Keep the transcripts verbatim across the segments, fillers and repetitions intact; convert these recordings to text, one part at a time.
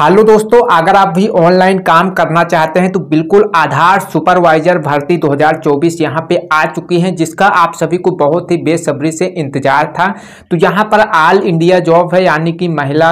Hello दोस्तों, अगर आप भी ऑनलाइन काम करना चाहते हैं तो बिल्कुल आधार सुपरवाइजर भर्ती दो हज़ार चौबीस यहां पे आ चुकी है, जिसका आप सभी को बहुत ही बेसब्री से इंतजार था। तो यहां पर ऑल इंडिया जॉब है, यानी कि महिला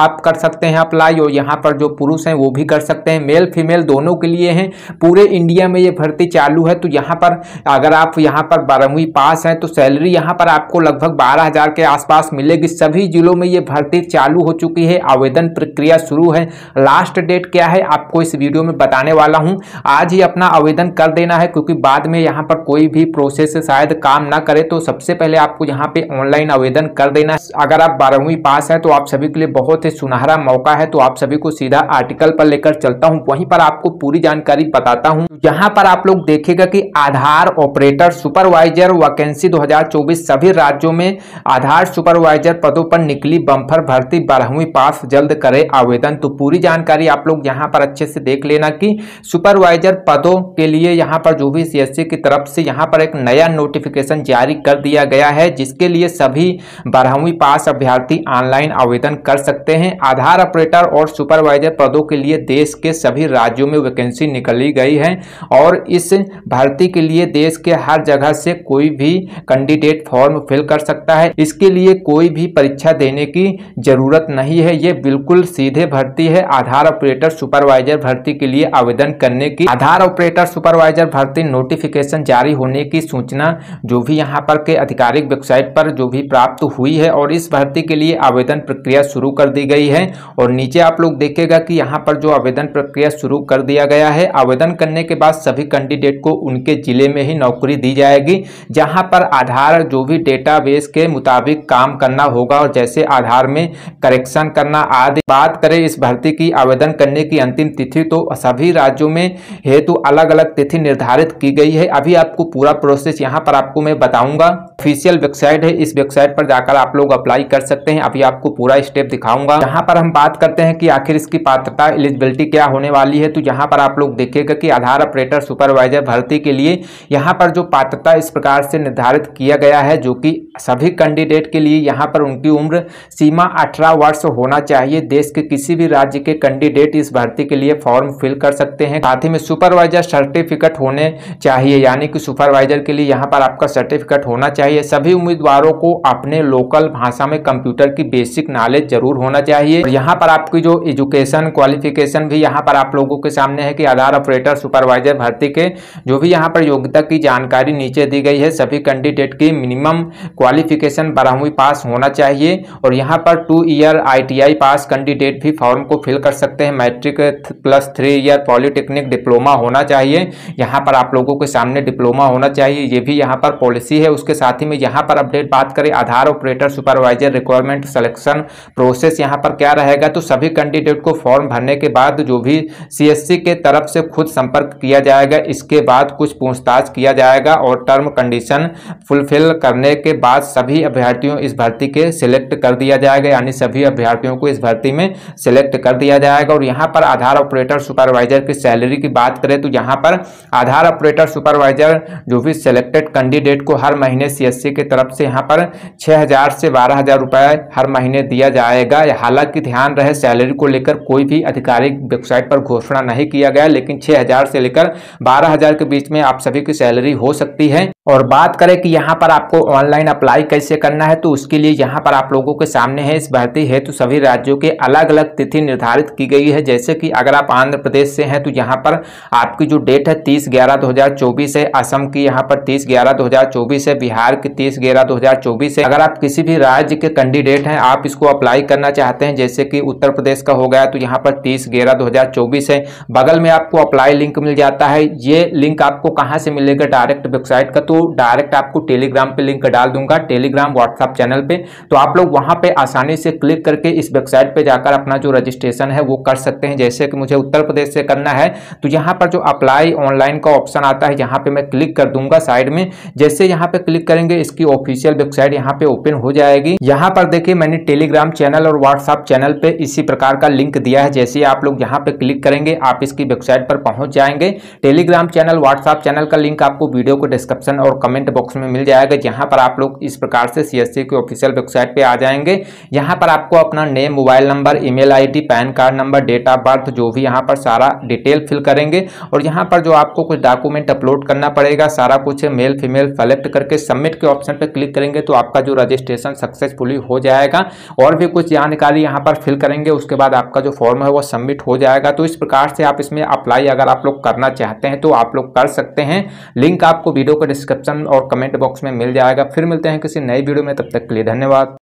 आप कर सकते हैं अप्लाई और यहां पर जो पुरुष हैं वो भी कर सकते हैं, मेल फीमेल दोनों के लिए हैं। पूरे इंडिया में ये भर्ती चालू है। तो यहाँ पर अगर आप यहाँ पर बारहवीं पास हैं तो सैलरी यहाँ पर आपको लगभग बारह हज़ार के आसपास मिलेगी। सभी जिलों में ये भर्ती चालू हो चुकी है, आवेदन प्रक्रिया शुरू है। लास्ट डेट क्या है आपको इस वीडियो में बताने वाला हूं। आज ही अपना आवेदन कर देना है, क्योंकि बाद में यहां पर कोई भी प्रोसेस से शायद काम ना करे। तो सबसे पहले आपको यहां पे ऑनलाइन आवेदन कर देना है। अगर आप बारहवीं पास हैं तो आप सभी के लिए बहुत ही सुनहरा मौका है। तो आप सभी को सीधा आर्टिकल पर लेकर चलता हूं, वहीं पर आपको पूरी जानकारी बताता हूं। यहां पर आप लोग देखिएगा कि आधार ऑपरेटर सुपरवाइजर वैकेंसी दो हज़ार चौबीस सभी राज्यों में आधार सुपरवाइजर पदों पर निकली बम्पर भर्ती, बारहवीं पास जल्द करे आवेदन। तो पूरी जानकारी आप लोग यहां पर अच्छे से देख लेना कि सुपरवाइजर पदों के लिए यहां पर जो भी सीएससी की तरफ से यहां पर एक नया नोटिफिकेशन जारी कर दिया गया है, जिसके लिए सभी बारहवीं पास अभ्यर्थी ऑनलाइन आवेदन कर सकते हैं। आधार ऑपरेटर और सुपरवाइजर पदों के लिए देश के सभी राज्यों में वैकेंसी निकली गई है और इस भर्ती के लिए देश के हर जगह से कोई भी कैंडिडेट फॉर्म फिल कर सकता है। इसके लिए कोई भी परीक्षा देने की जरूरत नहीं है। यह बिल्कुल सीधे भर्ती है। आधार ऑपरेटर सुपरवाइजर भर्ती के लिए आवेदन करने की आधार ऑपरेटर सुपरवाइजर भर्ती नोटिफिकेशन जारी होने की सूचना जो भी यहां पर के आधिकारिक वेबसाइट पर जो भी प्राप्त हुई है, और इस भर्ती के लिए आवेदन प्रक्रिया शुरू कर दी गई है। और नीचे आप लोग देखिएगा कि यहां पर जो आवेदन प्रक्रिया शुरू कर दिया गया है। आवेदन करने के बाद सभी कैंडिडेट को उनके जिले में ही नौकरी दी जाएगी, जहां पर आधार जो भी डेटाबेस के मुताबिक काम करना होगा और जैसे आधार में करेक्शन करना आदि। बात करें इस भर्ती की आवेदन करने की अंतिम तिथि, तो सभी राज्यों में हेतु अलग अलग तिथि निर्धारित की गई है। अभी आपको पूरा प्रोसेस यहां पर आपको मैं बताऊंगा। ऑफिशियल वेबसाइट है, इस वेबसाइट पर जाकर आप लोग अप्लाई कर सकते हैं। अभी आपको पूरा स्टेप दिखाऊंगा। यहाँ पर हम बात करते हैं कि आखिर इसकी पात्रता एलिजिबिलिटी क्या होने वाली है। तो यहाँ पर आप लोग देखिएगा कि आधार ऑपरेटर सुपरवाइजर भर्ती के लिए यहाँ पर जो पात्रता इस प्रकार से निर्धारित किया गया है, जो कि सभी कैंडिडेट के लिए यहाँ पर उनकी उम्र सीमा अठारह वर्ष होना चाहिए। देश के किसी भी राज्य के कैंडिडेट इस भर्ती के लिए फॉर्म फिल कर सकते हैं। साथ ही में सुपरवाइजर सर्टिफिकेट होने चाहिए, यानी कि सुपरवाइजर के लिए यहाँ पर आपका सर्टिफिकेट होना चाहिए। सभी उम्मीदवारों को अपने लोकल भाषा में कंप्यूटर की बेसिक नॉलेज जरूर होना चाहिए। और यहाँ पर आपकी जो एजुकेशन क्वालिफिकेशन भी यहाँ पर आप लोगों के सामने है कि आधार ऑपरेटर सुपरवाइजर भर्ती के जो भी यहाँ पर योग्यता की जानकारी नीचे दी गई है। सभी कैंडिडेट की मिनिमम क्वालिफिकेशन बारहवीं पास होना चाहिए और यहाँ पर two year I T I pass candidate भी फॉर्म को फिल कर सकते हैं। Matric plus three year polytechnic diploma होना चाहिए, यहाँ पर आप लोगों के सामने डिप्लोमा होना चाहिए। ये भी यहाँ पर पॉलिसी है। उसके साथ ही में यहाँ पर अपडेट बात करें Aadhaar operator supervisor requirement selection process यहाँ पर क्या रहेगा, तो सभी कैंडिडेट को फॉर्म भरने के बाद जो भी सीएससी के तरफ से खुद संपर्क किया जाएगा। इसके बाद कुछ पूछताछ किया जाएगा और टर्म कंडीशन फुलफिल करने के बाद सभी अभ्यर्थियों इस भर्ती के सिलेक्ट कर दिया जाएगा, यानी सभी अभ्यर्थियों को इस भर्ती में सिलेक्ट कर दिया जाएगा। और यहाँ पर आधार ऑपरेटर सुपरवाइजर की सैलरी की बात करें तो यहाँ पर आधार ऑपरेटर सुपरवाइजर जो भी सिलेक्टेड कैंडिडेट को हर महीने सीएससी की तरफ से यहाँ पर छः हजार से बारह हजार रुपए हर महीने दिया जाएगा। हालांकि ध्यान रहे सैलरी को लेकर कोई भी आधिकारिक वेबसाइट पर घोषणा नहीं किया गया, लेकिन छः हजार से लेकर बारह हजार के बीच में आप सभी की सैलरी हो सकती है। और बात करें कि यहाँ पर आपको ऑनलाइन अप्लाई कैसे करना है, तो उसके लिए यहाँ पर आप लोगों के सामने है इस भर्ती हेतु तो सभी राज्यों के अलग अलग तिथि निर्धारित की गई है। जैसे कि अगर आप आंध्र प्रदेश से हैं तो यहाँ पर आपकी जो डेट है तीस ग्यारह दो हजार चौबीस है। असम की यहाँ पर तीस ग्यारह दो हजार चौबीस है। बिहार की तीस ग्यारह दो हजार चौबीस है। अगर आप किसी भी राज्य के कैंडिडेट हैं, आप इसको अप्लाई करना चाहते हैं, जैसे कि उत्तर प्रदेश का हो गया तो यहाँ पर तीस ग्यारह दो हजार चौबीस है। बगल में आपको अप्लाई लिंक मिल जाता है। ये लिंक आपको कहाँ से मिलेगा, डायरेक्ट वेबसाइट का। तो डायरेक्ट आपको टेलीग्राम पे लिंक डाल दूंगा, टेलीग्राम व्हाट्सएप चैनल पे। तो आप लोग वहां पे आसानी से क्लिक करके इस वेबसाइट पे जाकर अपना जो रजिस्ट्रेशन है वो कर सकते हैं। जैसे कि मुझे उत्तर प्रदेश से करना है तो यहाँ पर जो अप्लाई ऑनलाइन का ऑप्शन आता है, यहाँ पे मैं क्लिक कर दूंगा साइड में। जैसे यहाँ पे क्लिक करेंगे इसकी ऑफिशियल वेबसाइट यहाँ पे ओपन हो जाएगी। यहाँ पर देखिए मैंने टेलीग्राम चैनल और व्हाट्सएप चैनल पे इसी प्रकार का लिंक दिया है। जैसे आप लोग यहाँ पे क्लिक करेंगे आप इसकी वेबसाइट पर पहुंच जाएंगे। टेलीग्राम चैनल व्हाट्सएप चैनल का लिंक आपको वीडियो को डिस्क्रिप्शन और कमेंट बॉक्स में मिल जाएगा। जहां पर आप लोग इस प्रकार से सीएससी की ऑफिशियल वेबसाइट पे आ जाएंगे। यहाँ पर आपको अपना name, mobile number, email ID, PAN card number, date of birth, जो भी यहाँ पर सारा डिटेल फिल करेंगे और यहाँ पर जो आपको कुछ डॉक्यूमेंट अपलोड करना पड़ेगा सारा कुछ मेल फीमेल सेलेक्ट करके सबमिट के ऑप्शन पर क्लिक करेंगे तो आपका जो रजिस्ट्रेशन सक्सेसफुली हो जाएगा। और भी कुछ जानकारी यहाँ पर फिल करेंगे, उसके बाद आपका जो फॉर्म है वो सबमिट हो जाएगा। तो इस प्रकार से आप इसमें अप्लाई अगर आप लोग करना चाहते हैं तो आप लोग कर सकते हैं। लिंक आपको वीडियो के डिस्क्रिप्शन और कमेंट बॉक्स में मिल जाएगा। फिर मिलते हैं किसी नई वीडियो में, तब तक के लिए धन्यवाद।